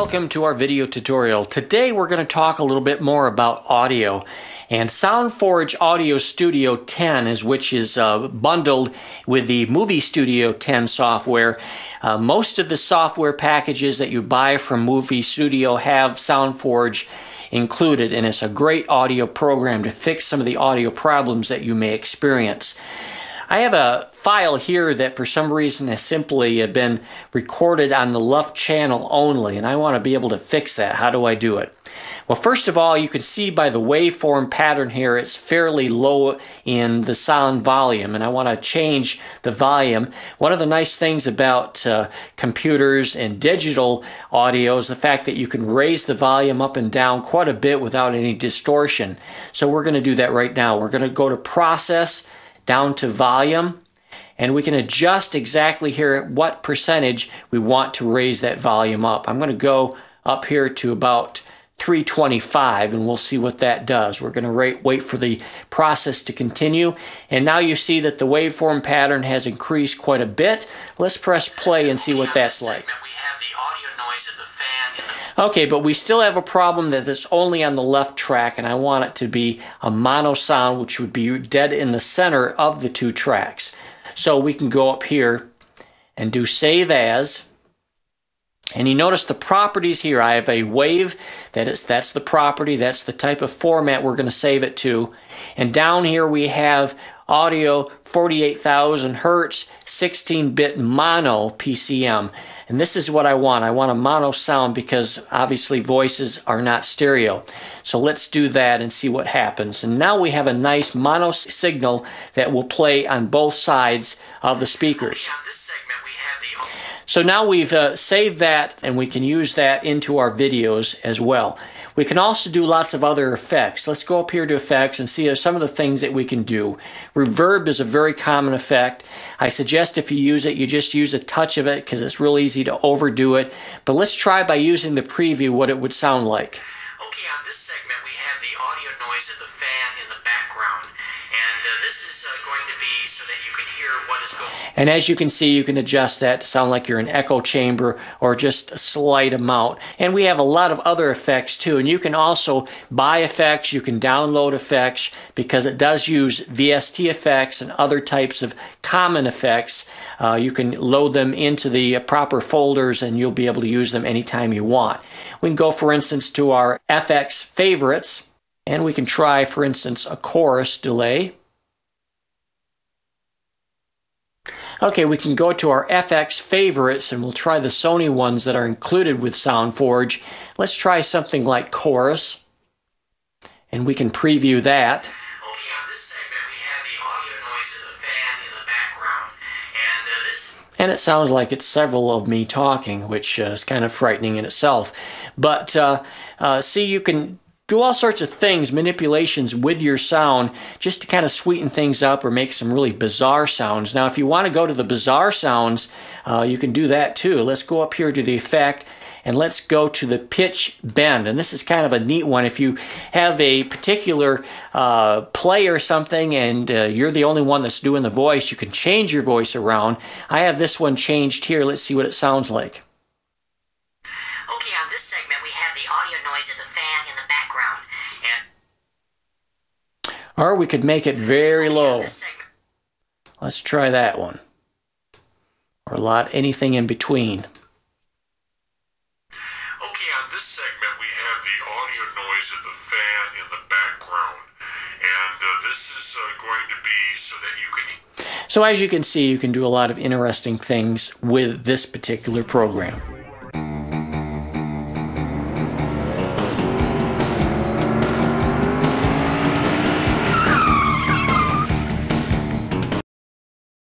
welcome to our video tutorial. Today we're going to talk a little bit more about audio, and Sound Forge Audio Studio 10 is which is bundled with the Movie Studio 10 software. Most of the software packages that you buy from Movie Studio have Sound Forge included, and it's a great audio program to fix some of the audio problems that you may experience. I have a file here that for some reason has simply been recorded on the left channel only, and I want to be able to fix that. How do I do it? Well, first of all, you can see by the waveform pattern here, it's fairly low in the sound volume, and I want to change the volume. One of the nice things about computers and digital audio is the fact that you can raise the volume up and down quite a bit without any distortion. So we're going to do that right now. We're going to go to Process, down to Volume, and we can adjust exactly here at what percentage we want to raise that volume up. I'm going to go up here to about 325, and we'll see what that does. We're going to wait for the process to continue, and now you see that the waveform pattern has increased quite a bit. Let's press play and see what that's like. Okay, but we still have a problem that it's only on the left track, and I want it to be a mono sound, which would be dead in the center of the two tracks. So we can go up here and do Save As, and you notice the properties here. I have a wave, that's the property, that's the type of format we're going to save it to, and down here we have audio 48,000 hertz, 16-bit mono PCM. And this is what I want. I want a mono sound because obviously voices are not stereo. So let's do that and see what happens. And now we have a nice mono signal that will play on both sides of the speakers. So now we've saved that, and we can use that into our videos as well. We can also do lots of other effects. Let's go up here to effects and see some of the things that we can do. Reverb is a very common effect. I suggest if you use it, you just use a touch of it because it's real easy to overdo it. But let's try by using the preview what it would sound like. Okay, on this segment we have the audio noise of the fan in the background, and this is going to be so that you can hear what is going on. And as you can see, you can adjust that to sound like you're in an echo chamber or just a slight amount. And we have a lot of other effects too, and you can also buy effects, you can download effects, because it does use VST effects and other types of common effects. You can load them into the proper folders and you'll be able to use them anytime you want. We can go, for instance, to our FX favorites, and we can try, for instance, a chorus delay. Okay, we can go to our FX favorites, and we'll try the Sony ones that are included with Sound Forge. Let's try something like chorus, and we can preview that. Okay, on this segment we have the audio noise of the fan in the background, and and it sounds like it's several of me talking, which is kind of frightening in itself. But see, you can do all sorts of things, manipulations with your sound, just to kind of sweeten things up or make some really bizarre sounds. Now, if you want to go to the bizarre sounds, you can do that too. Let's go up here to the effect, and let's go to the pitch bend. And this is kind of a neat one. If you have a particular play or something, and you're the only one that's doing the voice, you can change your voice around. I have this one changed here. Let's see what it sounds like. Okay, on this segment we have the audio noise of the fan in the background. And or we could make it very low. Let's try that one. Or anything in between. This segment we have the audio noise of the fan in the background, and this is going to be so that you can... So as you can see, you can do a lot of interesting things with this particular program.